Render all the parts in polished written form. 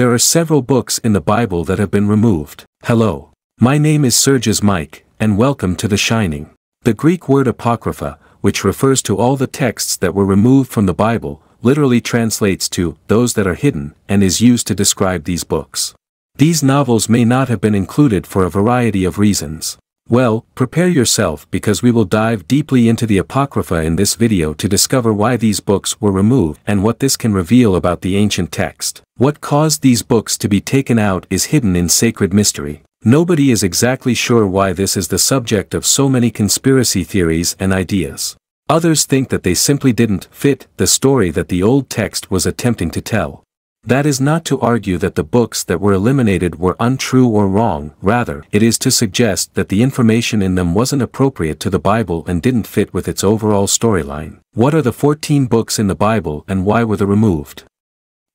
There are several books in the Bible that have been removed. Hello. My name is Serge's Mike, and welcome to The Shining. The Greek word Apocrypha, which refers to all the texts that were removed from the Bible, literally translates to those that are hidden, and is used to describe these books. These novels may not have been included for a variety of reasons. Well, prepare yourself because we will dive deeply into the Apocrypha in this video to discover why these books were removed and what this can reveal about the ancient text. What caused these books to be taken out is hidden in sacred mystery. Nobody is exactly sure why this is the subject of so many conspiracy theories and ideas. Others think that they simply didn't fit the story that the old text was attempting to tell. That is not to argue that the books that were eliminated were untrue or wrong, rather, it is to suggest that the information in them wasn't appropriate to the Bible and didn't fit with its overall storyline. What are the 14 books in the Bible and why were they removed?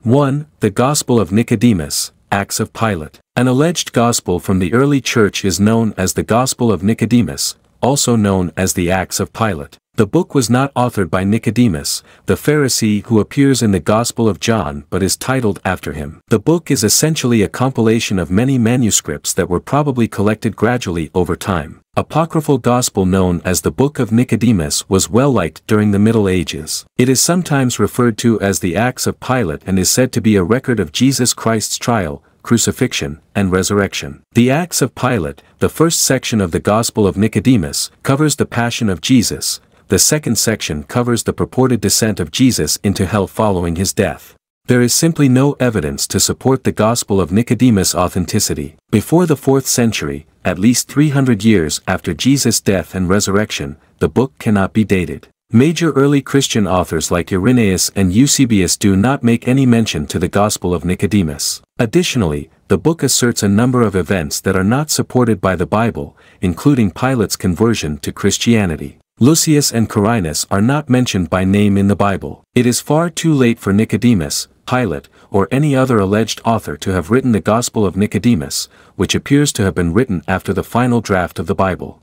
1. The Gospel of Nicodemus, Acts of Pilate. An alleged gospel from the early church is known as the Gospel of Nicodemus, also known as the Acts of Pilate. The book was not authored by Nicodemus, the Pharisee who appears in the Gospel of John but is titled after him. The book is essentially a compilation of many manuscripts that were probably collected gradually over time. Apocryphal gospel known as the Book of Nicodemus was well liked during the Middle Ages. It is sometimes referred to as the Acts of Pilate and is said to be a record of Jesus Christ's trial, crucifixion, and resurrection. The Acts of Pilate, the first section of the Gospel of Nicodemus, covers the passion of Jesus. The second section covers the purported descent of Jesus into hell following his death. There is simply no evidence to support the Gospel of Nicodemus' authenticity. Before the 4th century, at least 300 years after Jesus' death and resurrection, the book cannot be dated. Major early Christian authors like Irenaeus and Eusebius do not make any mention to the Gospel of Nicodemus. Additionally, the book asserts a number of events that are not supported by the Bible, including Pilate's conversion to Christianity. Lucius and Carinus are not mentioned by name in the Bible. It is far too late for Nicodemus, Pilate, or any other alleged author to have written the Gospel of Nicodemus, which appears to have been written after the final draft of the Bible.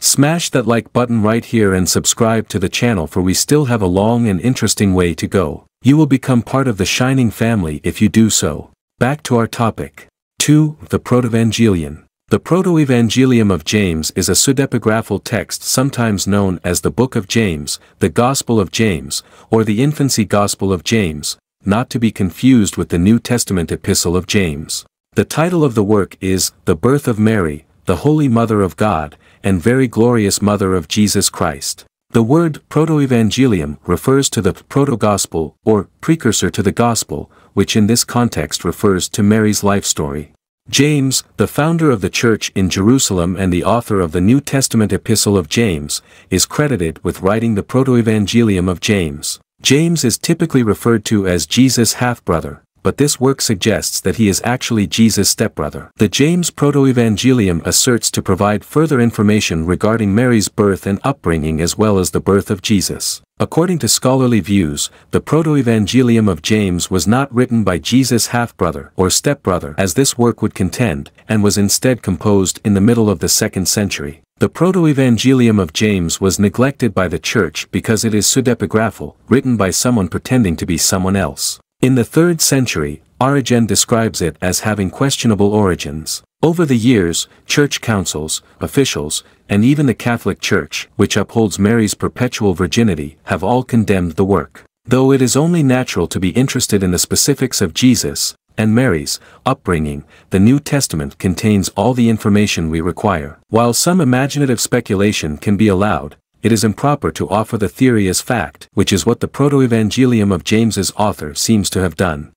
Smash that like button right here and subscribe to the channel, for we still have a long and interesting way to go. You will become part of the Shining family if you do so. Back to our topic. 2. The Protoevangelion. The Protoevangelium of James is a pseudepigraphal text sometimes known as the Book of James, the Gospel of James, or the Infancy Gospel of James, not to be confused with the New Testament Epistle of James. The title of the work is The Birth of Mary, the Holy Mother of God, and Very Glorious Mother of Jesus Christ. The word Protoevangelium refers to the proto-gospel, or precursor to the gospel, which in this context refers to Mary's life story. James, the founder of the church in Jerusalem and the author of the New Testament Epistle of James, is credited with writing the Protoevangelium of James. James is typically referred to as Jesus' half-brother, but this work suggests that he is actually Jesus' stepbrother. The James Protoevangelium asserts to provide further information regarding Mary's birth and upbringing as well as the birth of Jesus. According to scholarly views, the Protoevangelium of James was not written by Jesus' half-brother or stepbrother as this work would contend, and was instead composed in the middle of the 2nd century. The Protoevangelium of James was neglected by the church because it is pseudepigraphal, written by someone pretending to be someone else. In the 3rd century, Origen describes it as having questionable origins. Over the years, church councils, officials, and even the Catholic Church, which upholds Mary's perpetual virginity, have all condemned the work. Though it is only natural to be interested in the specifics of Jesus and Mary's upbringing, the New Testament contains all the information we require. While some imaginative speculation can be allowed, it is improper to offer the theory as fact, which is what the Protoevangelium of James's author seems to have done.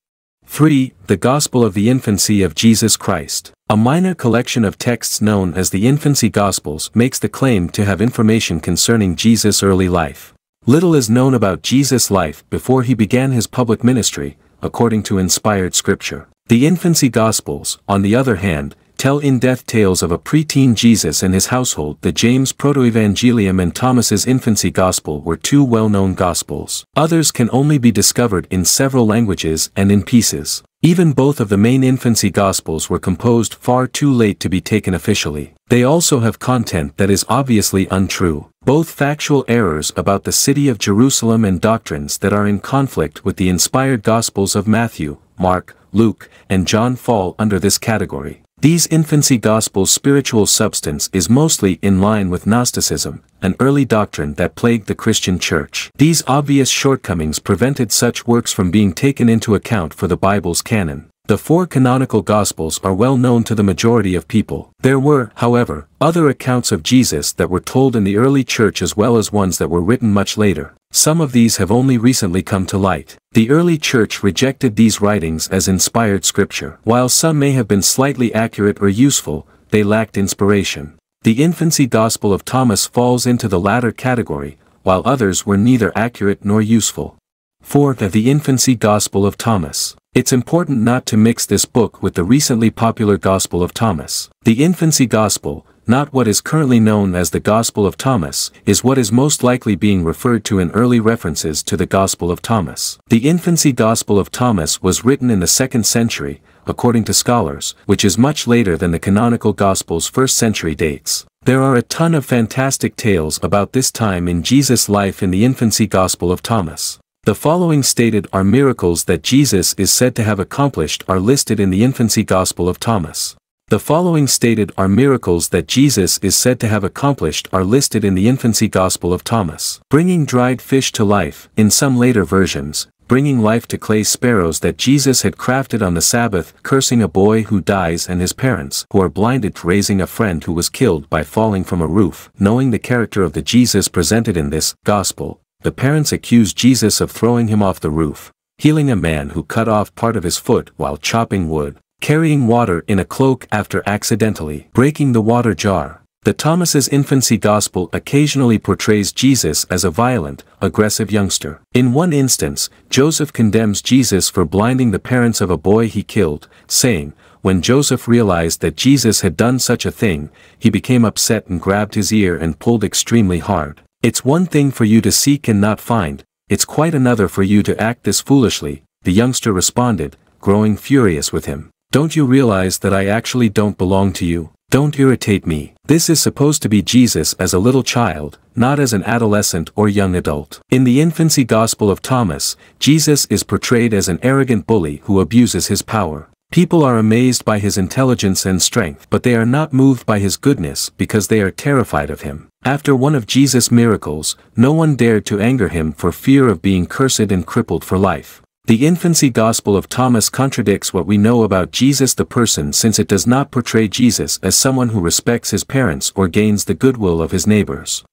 3. The Gospel of the Infancy of Jesus Christ. A minor collection of texts known as the Infancy Gospels makes the claim to have information concerning Jesus' early life. Little is known about Jesus' life before he began his public ministry, according to inspired scripture. The Infancy Gospels, on the other hand, tell in-depth tales of a preteen Jesus and his household. The James Protoevangelium and Thomas's Infancy Gospel were two well-known Gospels. Others can only be discovered in several languages and in pieces. Even both of the main Infancy Gospels were composed far too late to be taken officially. They also have content that is obviously untrue, both factual errors about the city of Jerusalem and doctrines that are in conflict with the inspired Gospels of Matthew, Mark, Luke, and John fall under this category. These infancy gospels' spiritual substance is mostly in line with Gnosticism, an early doctrine that plagued the Christian church. These obvious shortcomings prevented such works from being taken into account for the Bible's canon. The four canonical Gospels are well known to the majority of people. There were, however, other accounts of Jesus that were told in the early church as well as ones that were written much later. Some of these have only recently come to light. The early church rejected these writings as inspired scripture. While some may have been slightly accurate or useful, they lacked inspiration. The Infancy Gospel of Thomas falls into the latter category, while others were neither accurate nor useful. Fourth, the Infancy Gospel of Thomas. It's important not to mix this book with the recently popular Gospel of Thomas. The Infancy Gospel, not what is currently known as the Gospel of Thomas, is what is most likely being referred to in early references to the Gospel of Thomas. The Infancy Gospel of Thomas was written in the 2nd century, according to scholars, which is much later than the canonical Gospel's 1st century dates. There are a ton of fantastic tales about this time in Jesus' life in the Infancy Gospel of Thomas. The following stated are miracles that Jesus is said to have accomplished are listed in the Infancy Gospel of Thomas. The following stated are miracles that Jesus is said to have accomplished are listed in the Infancy Gospel of Thomas. Bringing dried fish to life, in some later versions, bringing life to clay sparrows that Jesus had crafted on the Sabbath, cursing a boy who dies and his parents who are blinded, raising a friend who was killed by falling from a roof. Knowing the character of the Jesus presented in this gospel, the parents accuse Jesus of throwing him off the roof, healing a man who cut off part of his foot while chopping wood, carrying water in a cloak after accidentally breaking the water jar. The Thomas's Infancy Gospel occasionally portrays Jesus as a violent, aggressive youngster. In one instance, Joseph condemns Jesus for blinding the parents of a boy he killed, saying, "When Joseph realized that Jesus had done such a thing, he became upset and grabbed his ear and pulled extremely hard. It's one thing for you to seek and not find, it's quite another for you to act this foolishly," the youngster responded, growing furious with him. "Don't you realize that I actually don't belong to you? Don't irritate me." This is supposed to be Jesus as a little child, not as an adolescent or young adult. In the Infancy Gospel of Thomas, Jesus is portrayed as an arrogant bully who abuses his power. People are amazed by his intelligence and strength, but they are not moved by his goodness because they are terrified of him. After one of Jesus' miracles, no one dared to anger him for fear of being cursed and crippled for life. The Infancy Gospel of Thomas contradicts what we know about Jesus the person, since it does not portray Jesus as someone who respects his parents or gains the goodwill of his neighbors.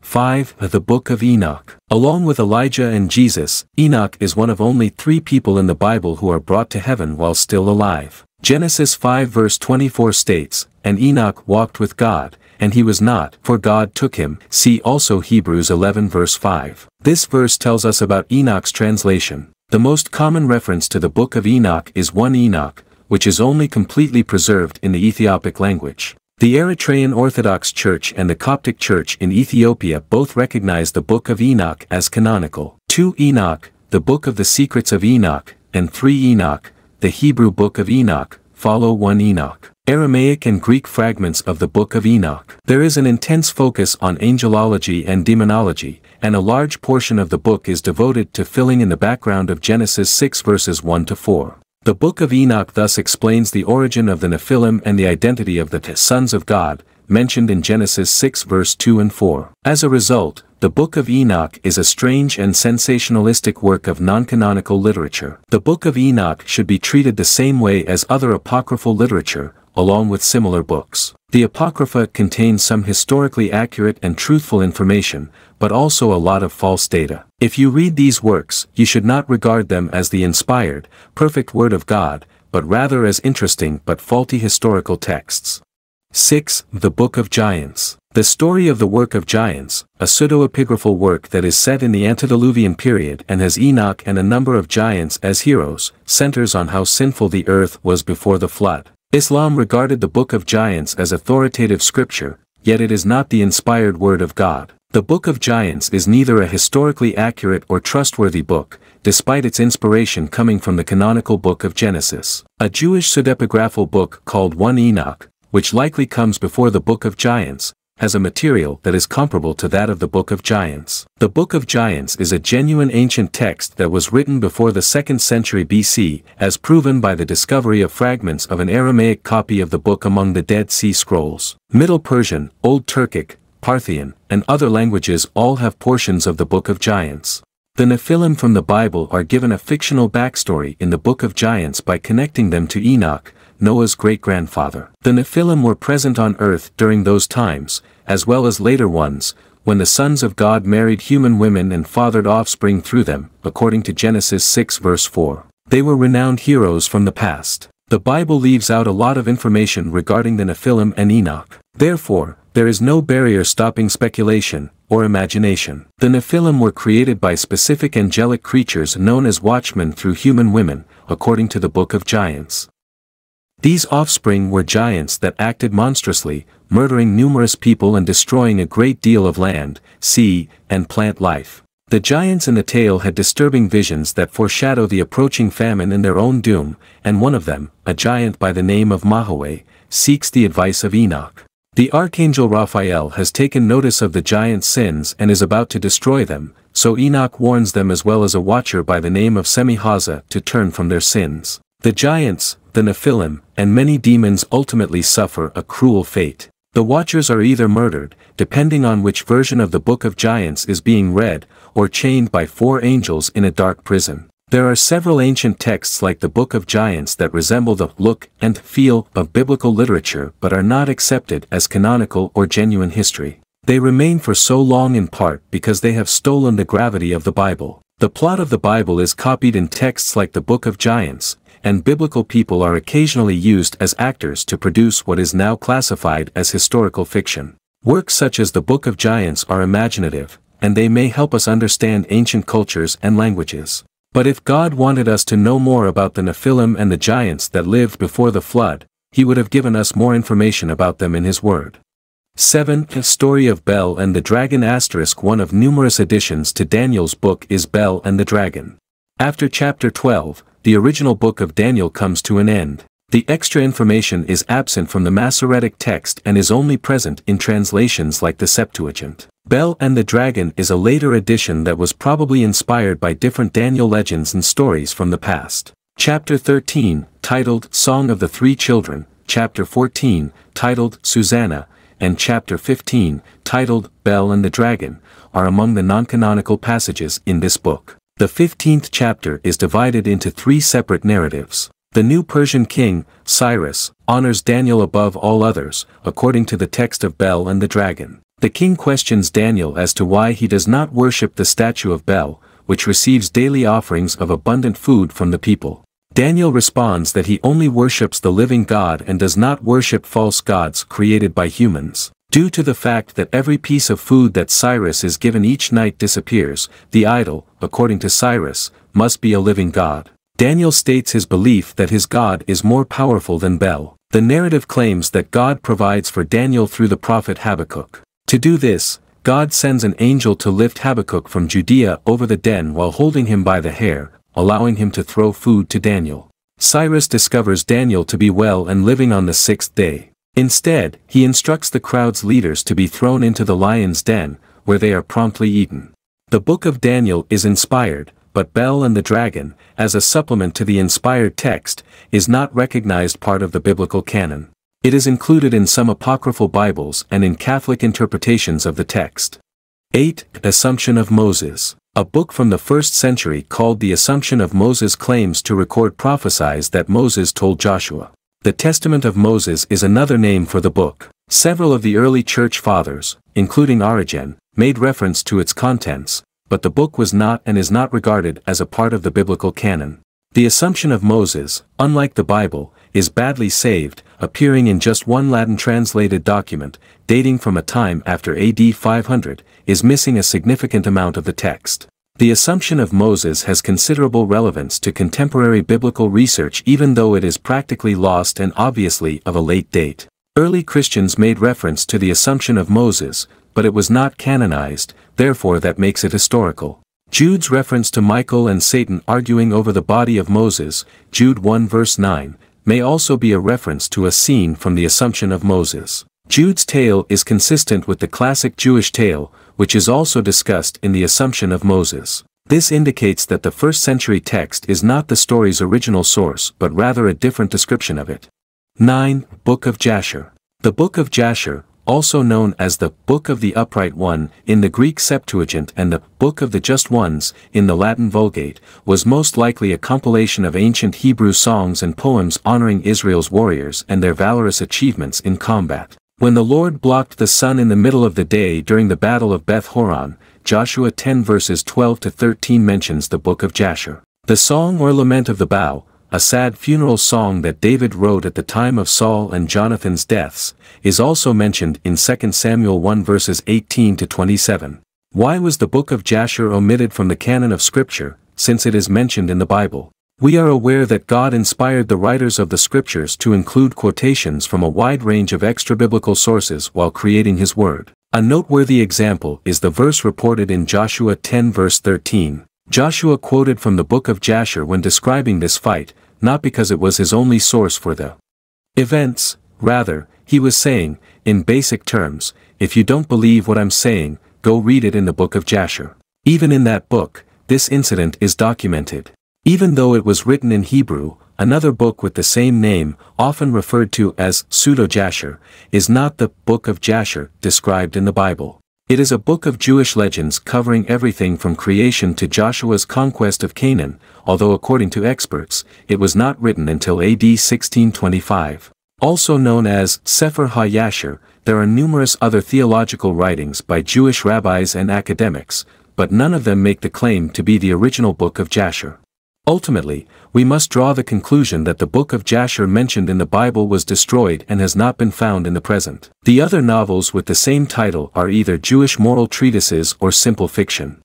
5. The Book of Enoch. Along with Elijah and Jesus, Enoch is one of only 3 people in the Bible who are brought to heaven while still alive. Genesis 5 verse 24 states, "And Enoch walked with God, and he was not, for God took him." See also Hebrews 11 verse 5. This verse tells us about Enoch's translation. The most common reference to the Book of Enoch is 1 Enoch, which is only completely preserved in the Ethiopic language. The Eritrean Orthodox Church and the Coptic Church in Ethiopia both recognize the Book of Enoch as canonical. 2 Enoch, the Book of the Secrets of Enoch, and 3 Enoch, the Hebrew Book of Enoch, follow 1 Enoch. Aramaic and Greek fragments of the Book of Enoch. There is an intense focus on angelology and demonology, and a large portion of the book is devoted to filling in the background of Genesis 6 verses 1 to 4. The Book of Enoch thus explains the origin of the Nephilim and the identity of the sons of God, mentioned in Genesis 6 verse 2 and 4. As a result, the Book of Enoch is a strange and sensationalistic work of non-canonical literature. The Book of Enoch should be treated the same way as other apocryphal literature, along with similar books. The Apocrypha contains some historically accurate and truthful information, but also a lot of false data. If you read these works, you should not regard them as the inspired, perfect Word of God, but rather as interesting but faulty historical texts. 6. The Book of Giants. The story of the Work of Giants, a pseudo-epigraphal work that is set in the antediluvian period and has Enoch and a number of giants as heroes, centers on how sinful the earth was before the flood. Islam regarded the Book of Giants as authoritative scripture, yet it is not the inspired Word of God. The Book of Giants is neither a historically accurate or trustworthy book, despite its inspiration coming from the canonical Book of Genesis. A Jewish pseudepigraphal book called 1 Enoch, which likely comes before the Book of Giants, has a material that is comparable to that of the Book of Giants. The Book of Giants is a genuine ancient text that was written before the 2nd century BC, as proven by the discovery of fragments of an Aramaic copy of the book among the Dead Sea Scrolls. Middle Persian, Old Turkic, Parthian, and other languages all have portions of the Book of Giants. The Nephilim from the Bible are given a fictional backstory in the Book of Giants by connecting them to Enoch, Noah's great-grandfather. The Nephilim were present on earth during those times, as well as later ones, when the sons of God married human women and fathered offspring through them, according to Genesis 6 verse 4. They were renowned heroes from the past. The Bible leaves out a lot of information regarding the Nephilim and Enoch. Therefore, there is no barrier stopping speculation or imagination. The Nephilim were created by specific angelic creatures known as watchmen through human women, according to the Book of Giants. These offspring were giants that acted monstrously, murdering numerous people and destroying a great deal of land, sea, and plant life. The giants in the tale had disturbing visions that foreshadow the approaching famine and their own doom, and one of them, a giant by the name of Mahway, seeks the advice of Enoch. The archangel Raphael has taken notice of the giant's sins and is about to destroy them, so Enoch warns them as well as a watcher by the name of Semihaza to turn from their sins. The giants, the Nephilim, and many demons ultimately suffer a cruel fate. The watchers are either murdered, depending on which version of the Book of Giants is being read, or chained by 4 angels in a dark prison. There are several ancient texts like the Book of Giants that resemble the look and feel of biblical literature but are not accepted as canonical or genuine history. They remain for so long in part because they have stolen the gravity of the Bible. The plot of the Bible is copied in texts like the Book of Giants, and biblical people are occasionally used as actors to produce what is now classified as historical fiction. Works such as the Book of Giants are imaginative, and they may help us understand ancient cultures and languages. But if God wanted us to know more about the Nephilim and the giants that lived before the flood, he would have given us more information about them in his word. 7. Story of Bel and the Dragon. One of numerous additions to Daniel's book is Bel and the Dragon. After chapter 12, the original book of Daniel comes to an end. The extra information is absent from the Masoretic text and is only present in translations like the Septuagint. Bel and the Dragon is a later addition that was probably inspired by different Daniel legends and stories from the past. Chapter 13, titled Song of the Three Children, Chapter 14, titled Susanna, and Chapter 15, titled Bel and the Dragon, are among the non-canonical passages in this book. The 15th chapter is divided into 3 separate narratives. The new Persian king, Cyrus, honors Daniel above all others, according to the text of Bel and the Dragon. The king questions Daniel as to why he does not worship the statue of Bel, which receives daily offerings of abundant food from the people. Daniel responds that he only worships the living God and does not worship false gods created by humans. Due to the fact that every piece of food that Cyrus is given each night disappears, the idol, according to Cyrus, must be a living god. Daniel states his belief that his God is more powerful than Bel. The narrative claims that God provides for Daniel through the prophet Habakkuk. To do this, God sends an angel to lift Habakkuk from Judea over the den while holding him by the hair, allowing him to throw food to Daniel. Cyrus discovers Daniel to be well and living on the 6th day. Instead, he instructs the crowd's leaders to be thrown into the lion's den, where they are promptly eaten. The Book of Daniel is inspired, but Bel and the Dragon, as a supplement to the inspired text, is not recognized part of the biblical canon. It is included in some apocryphal Bibles and in Catholic interpretations of the text. 8. Assumption of Moses. A book from the 1st century called the Assumption of Moses claims to record prophecies that Moses told Joshua. The Testament of Moses is another name for the book. Several of the early church fathers, including Origen, made reference to its contents, but the book was not and is not regarded as a part of the biblical canon. The Assumption of Moses, unlike the Bible, is badly saved, appearing in just one Latin-translated document, dating from a time after AD 500, is missing a significant amount of the text. The Assumption of Moses has considerable relevance to contemporary biblical research even though it is practically lost and obviously of a late date. Early Christians made reference to the Assumption of Moses, but it was not canonized, therefore that makes it historical. Jude's reference to Michael and Satan arguing over the body of Moses, Jude 1 verse 9, may also be a reference to a scene from the Assumption of Moses. Jude's tale is consistent with the classic Jewish tale, which is also discussed in the Assumption of Moses. This indicates that the first-century text is not the story's original source but rather a different description of it. 9. Book of Jasher. The Book of Jasher, also known as the Book of the Upright One in the Greek Septuagint and the Book of the Just Ones in the Latin Vulgate, was most likely a compilation of ancient Hebrew songs and poems honoring Israel's warriors and their valorous achievements in combat. When the Lord blocked the sun in the middle of the day during the Battle of Beth Horon, Joshua 10 verses 12 to 13 mentions the Book of Jasher. The song or lament of the bough, a sad funeral song that David wrote at the time of Saul and Jonathan's deaths, is also mentioned in 2 Samuel 1 verses 18 to 27. Why was the Book of Jasher omitted from the canon of Scripture, since it is mentioned in the Bible? We are aware that God inspired the writers of the Scriptures to include quotations from a wide range of extra-biblical sources while creating His Word. A noteworthy example is the verse reported in Joshua 10 verse 13. Joshua quoted from the Book of Jasher when describing this fight, not because it was his only source for the events, rather, he was saying, in basic terms, if you don't believe what I'm saying, go read it in the Book of Jasher. Even in that book, this incident is documented. Even though it was written in Hebrew, another book with the same name, often referred to as Pseudo-Jasher, is not the Book of Jasher described in the Bible. It is a book of Jewish legends covering everything from creation to Joshua's conquest of Canaan, although according to experts, it was not written until AD 1625. Also known as Sefer HaYasher, there are numerous other theological writings by Jewish rabbis and academics, but none of them make the claim to be the original Book of Jasher. Ultimately, we must draw the conclusion that the Book of Jasher mentioned in the Bible was destroyed and has not been found in the present. The other novels with the same title are either Jewish moral treatises or simple fiction.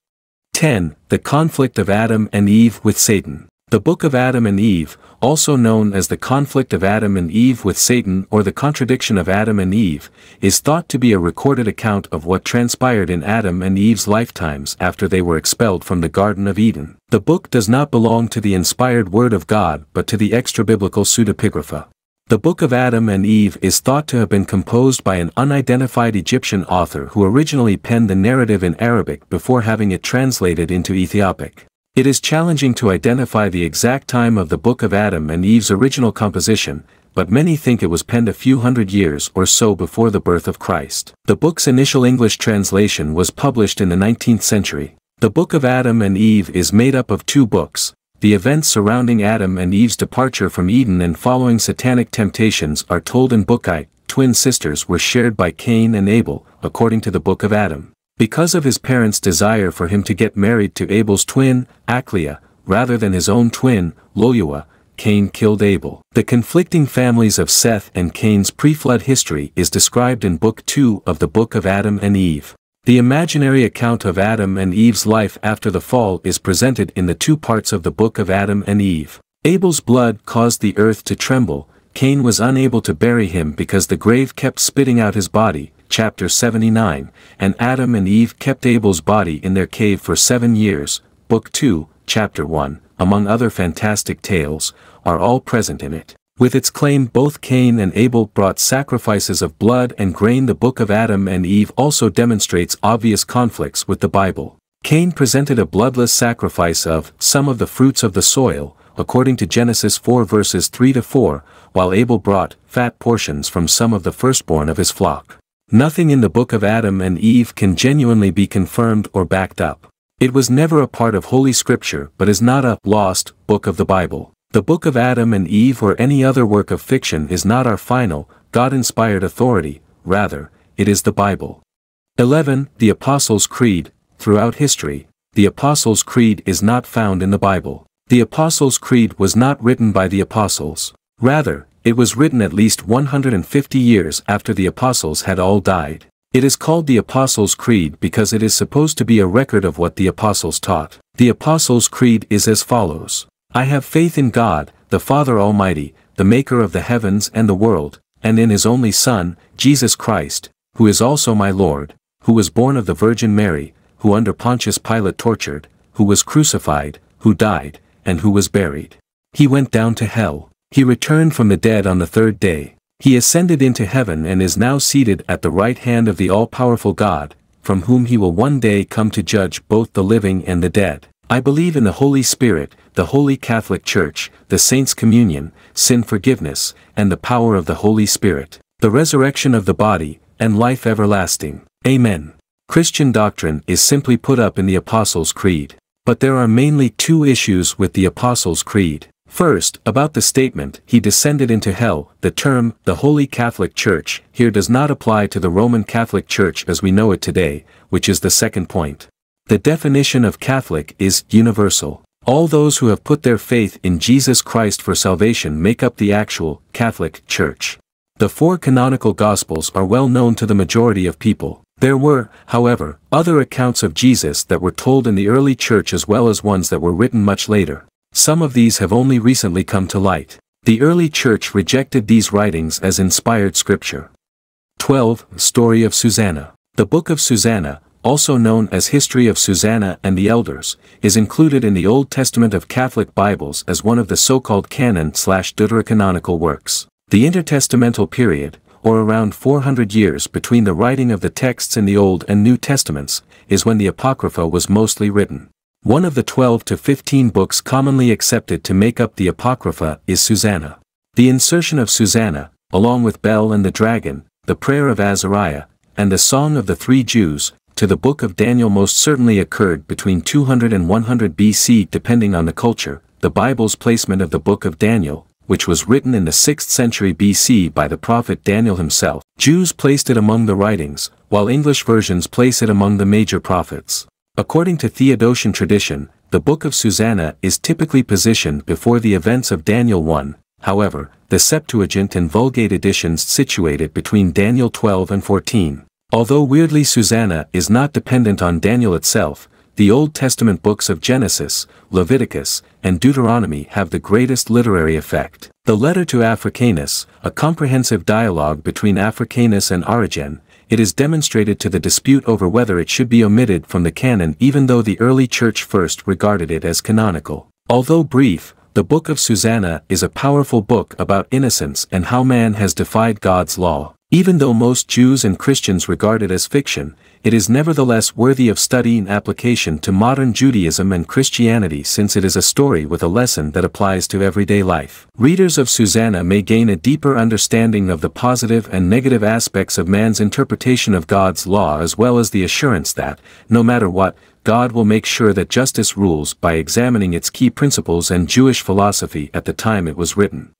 10. The Conflict of Adam and Eve with Satan. The Book of Adam and Eve, also known as the Conflict of Adam and Eve with Satan or the Contradiction of Adam and Eve, is thought to be a recorded account of what transpired in Adam and Eve's lifetimes after they were expelled from the Garden of Eden. The book does not belong to the inspired Word of God but to the extra-biblical pseudepigrapha. The Book of Adam and Eve is thought to have been composed by an unidentified Egyptian author who originally penned the narrative in Arabic before having it translated into Ethiopic. It is challenging to identify the exact time of the Book of Adam and Eve's original composition, but many think it was penned a few hundred years or so before the birth of Christ. The book's initial English translation was published in the 19th century. The Book of Adam and Eve is made up of two books. The events surrounding Adam and Eve's departure from Eden and following satanic temptations are told in Bookite. Twin sisters were shared by Cain and Abel, according to the Book of Adam. Because of his parents' desire for him to get married to Abel's twin, Acleah, rather than his own twin, Loyua, Cain killed Abel. The conflicting families of Seth and Cain's pre-flood history is described in Book 2 of the Book of Adam and Eve. The imaginary account of Adam and Eve's life after the fall is presented in the two parts of the Book of Adam and Eve. Abel's blood caused the earth to tremble. Cain was unable to bury him because the grave kept spitting out his body. Chapter 79, and Adam and Eve kept Abel's body in their cave for 7 years, Book 2, Chapter 1, among other fantastic tales, are all present in it. With its claim both Cain and Abel brought sacrifices of blood and grain, the Book of Adam and Eve also demonstrates obvious conflicts with the Bible. Cain presented a bloodless sacrifice of some of the fruits of the soil, according to Genesis 4 verses 3 to 4, while Abel brought fat portions from some of the firstborn of his flock. Nothing in the Book of Adam and Eve can genuinely be confirmed or backed up. It was never a part of Holy Scripture but is not a lost book of the Bible. The Book of Adam and Eve or any other work of fiction is not our final, God-inspired authority, rather, it is the Bible. 11. The Apostles' Creed. Throughout history, the Apostles' Creed is not found in the Bible. The Apostles' Creed was not written by the Apostles. Rather, it was written at least 150 years after the apostles had all died. It is called the Apostles' Creed because it is supposed to be a record of what the apostles taught. The Apostles' Creed is as follows. I have faith in God, the Father Almighty, the maker of the heavens and the world, and in his only Son, Jesus Christ, who is also my Lord, who was born of the Virgin Mary, who under Pontius Pilate tortured, who was crucified, who died, and who was buried. He went down to hell. He returned from the dead on the third day. He ascended into heaven and is now seated at the right hand of the all-powerful God, from whom he will one day come to judge both the living and the dead. I believe in the Holy Spirit, the Holy Catholic Church, the Saints' Communion, sin forgiveness, and the power of the Holy Spirit, the resurrection of the body, and life everlasting. Amen. Christian doctrine is simply put up in the Apostles' Creed. But there are mainly two issues with the Apostles' Creed. First, about the statement, he descended into hell. The term, the Holy Catholic Church, here does not apply to the Roman Catholic Church as we know it today, which is the second point. The definition of Catholic is universal. All those who have put their faith in Jesus Christ for salvation make up the actual Catholic Church. The four canonical Gospels are well known to the majority of people. There were, however, other accounts of Jesus that were told in the early Church as well as ones that were written much later. Some of these have only recently come to light. The early Church rejected these writings as inspired scripture. 12. Story of Susanna. The Book of Susanna, also known as History of Susanna and the Elders, is included in the Old Testament of Catholic Bibles as one of the so-called canon/deuterocanonical works. The intertestamental period, or around 400 years between the writing of the texts in the Old and New Testaments, is when the Apocrypha was mostly written. One of the 12 to 15 books commonly accepted to make up the Apocrypha is Susanna. The insertion of Susanna, along with Bel and the Dragon, the Prayer of Azariah, and the Song of the Three Jews, to the Book of Daniel most certainly occurred between 200 and 100 BC depending on the culture. The Bible's placement of the Book of Daniel, which was written in the 6th century BC by the prophet Daniel himself. Jews placed it among the writings, while English versions place it among the major prophets. According to Theodotian tradition, the Book of Susanna is typically positioned before the events of Daniel 1, however, the Septuagint and Vulgate editions situate it between Daniel 12 and 14. Although weirdly Susanna is not dependent on Daniel itself, the Old Testament books of Genesis, Leviticus, and Deuteronomy have the greatest literary effect. The Letter to Africanus, a comprehensive dialogue between Africanus and Origen, it is demonstrated to the dispute over whether it should be omitted from the canon even though the early Church first regarded it as canonical. Although brief, the Book of Susanna is a powerful book about innocence and how man has defied God's law. Even though most Jews and Christians regard it as fiction, it is nevertheless worthy of study and application to modern Judaism and Christianity since it is a story with a lesson that applies to everyday life. Readers of Susanna may gain a deeper understanding of the positive and negative aspects of man's interpretation of God's law as well as the assurance that, no matter what, God will make sure that justice rules by examining its key principles and Jewish philosophy at the time it was written.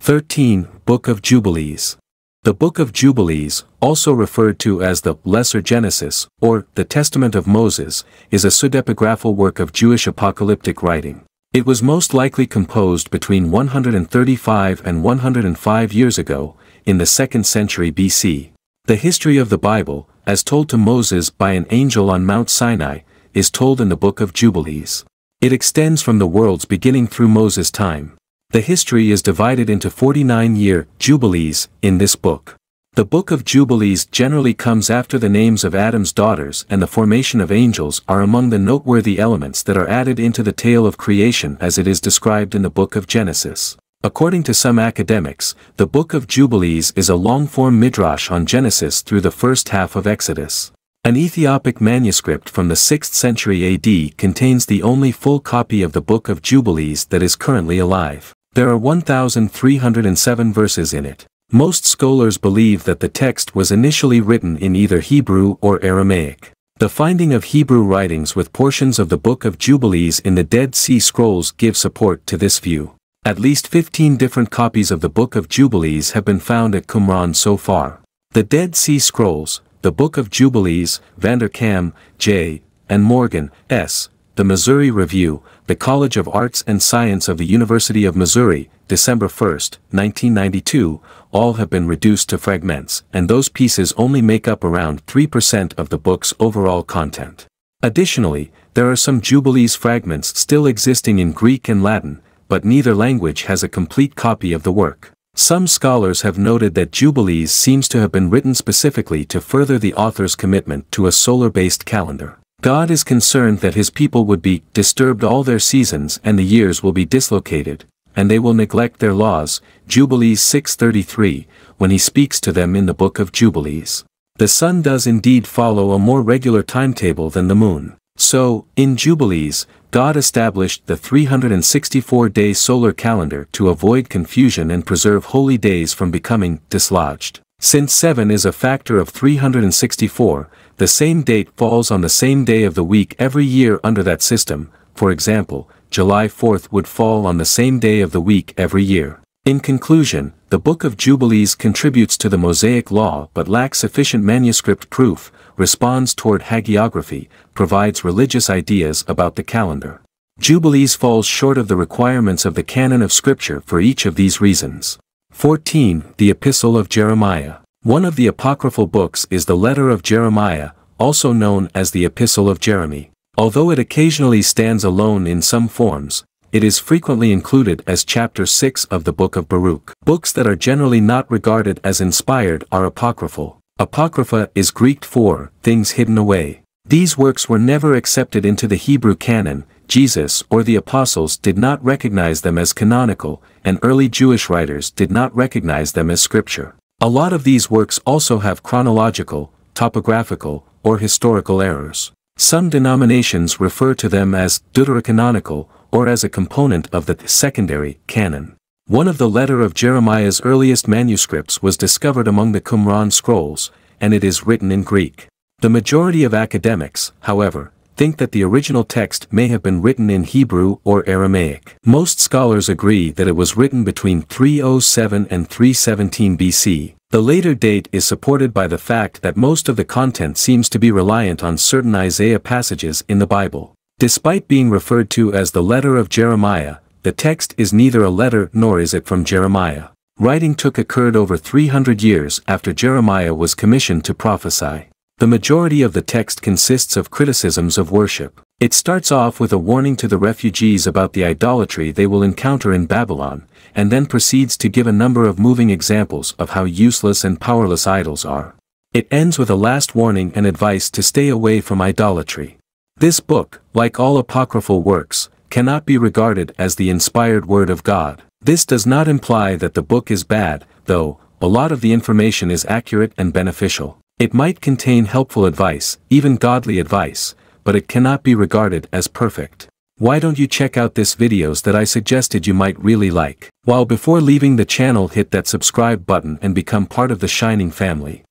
13. Book of Jubilees. The Book of Jubilees, also referred to as the Lesser Genesis, or the Testament of Moses, is a pseudepigraphal work of Jewish apocalyptic writing. It was most likely composed between 135 and 105 years ago, in the 2nd century BC. The history of the Bible, as told to Moses by an angel on Mount Sinai, is told in the Book of Jubilees. It extends from the world's beginning through Moses' time. The history is divided into 49-year Jubilees in this book. The Book of Jubilees generally comes after the names of Adam's daughters, and the formation of angels are among the noteworthy elements that are added into the tale of creation as it is described in the Book of Genesis. According to some academics, the Book of Jubilees is a long-form midrash on Genesis through the first half of Exodus. An Ethiopic manuscript from the 6th century AD contains the only full copy of the Book of Jubilees that is currently alive. There are 1,307 verses in it. Most scholars believe that the text was initially written in either Hebrew or Aramaic. The finding of Hebrew writings with portions of the Book of Jubilees in the Dead Sea Scrolls give support to this view. At least 15 different copies of the Book of Jubilees have been found at Qumran so far. The Dead Sea Scrolls, the Book of Jubilees, Vanderkam, J., and Morgan, S., The Missouri Review, the College of Arts and Science of the University of Missouri, December 1, 1992, all have been reduced to fragments, and those pieces only make up around 3% of the book's overall content. Additionally, there are some Jubilees fragments still existing in Greek and Latin, but neither language has a complete copy of the work. Some scholars have noted that Jubilees seems to have been written specifically to further the author's commitment to a solar-based calendar. God is concerned that his people would be disturbed all their seasons and the years will be dislocated, and they will neglect their laws, Jubilees 6:33, when he speaks to them in the Book of Jubilees. The sun does indeed follow a more regular timetable than the moon. So, in Jubilees, God established the 364-day solar calendar to avoid confusion and preserve holy days from becoming dislodged. Since 7 is a factor of 364, the same date falls on the same day of the week every year under that system. For example, July 4th would fall on the same day of the week every year. In conclusion, the Book of Jubilees contributes to the Mosaic Law but lacks sufficient manuscript proof, responds toward hagiography, provides religious ideas about the calendar. Jubilees falls short of the requirements of the canon of Scripture for each of these reasons. 14. The Epistle of Jeremiah. One of the apocryphal books is the Letter of Jeremiah, also known as the Epistle of Jeremy. Although it occasionally stands alone in some forms, it is frequently included as chapter 6 of the Book of Baruch. Books that are generally not regarded as inspired are apocryphal. Apocrypha is Greek for things hidden away. These works were never accepted into the Hebrew canon. Jesus or the apostles did not recognize them as canonical, and early Jewish writers did not recognize them as scripture. A lot of these works also have chronological, topographical, or historical errors. Some denominations refer to them as deuterocanonical, or as a component of the secondary canon. One of the Letter of Jeremiah's earliest manuscripts was discovered among the Qumran scrolls, and it is written in Greek. The majority of academics, however, think that the original text may have been written in Hebrew or Aramaic. Most scholars agree that it was written between 307 and 317 BC. The later date is supported by the fact that most of the content seems to be reliant on certain Isaiah passages in the Bible. Despite being referred to as the Letter of Jeremiah, the text is neither a letter nor is it from Jeremiah. Writing occurred over 300 years after Jeremiah was commissioned to prophesy. The majority of the text consists of criticisms of worship. It starts off with a warning to the refugees about the idolatry they will encounter in Babylon, and then proceeds to give a number of moving examples of how useless and powerless idols are. It ends with a last warning and advice to stay away from idolatry. This book, like all apocryphal works, cannot be regarded as the inspired word of God. This does not imply that the book is bad, though. A lot of the information is accurate and beneficial. It might contain helpful advice, even godly advice, but it cannot be regarded as perfect. Why don't you check out this videos that I suggested you might really like? While before leaving the channel, hit that subscribe button and become part of the Shining family.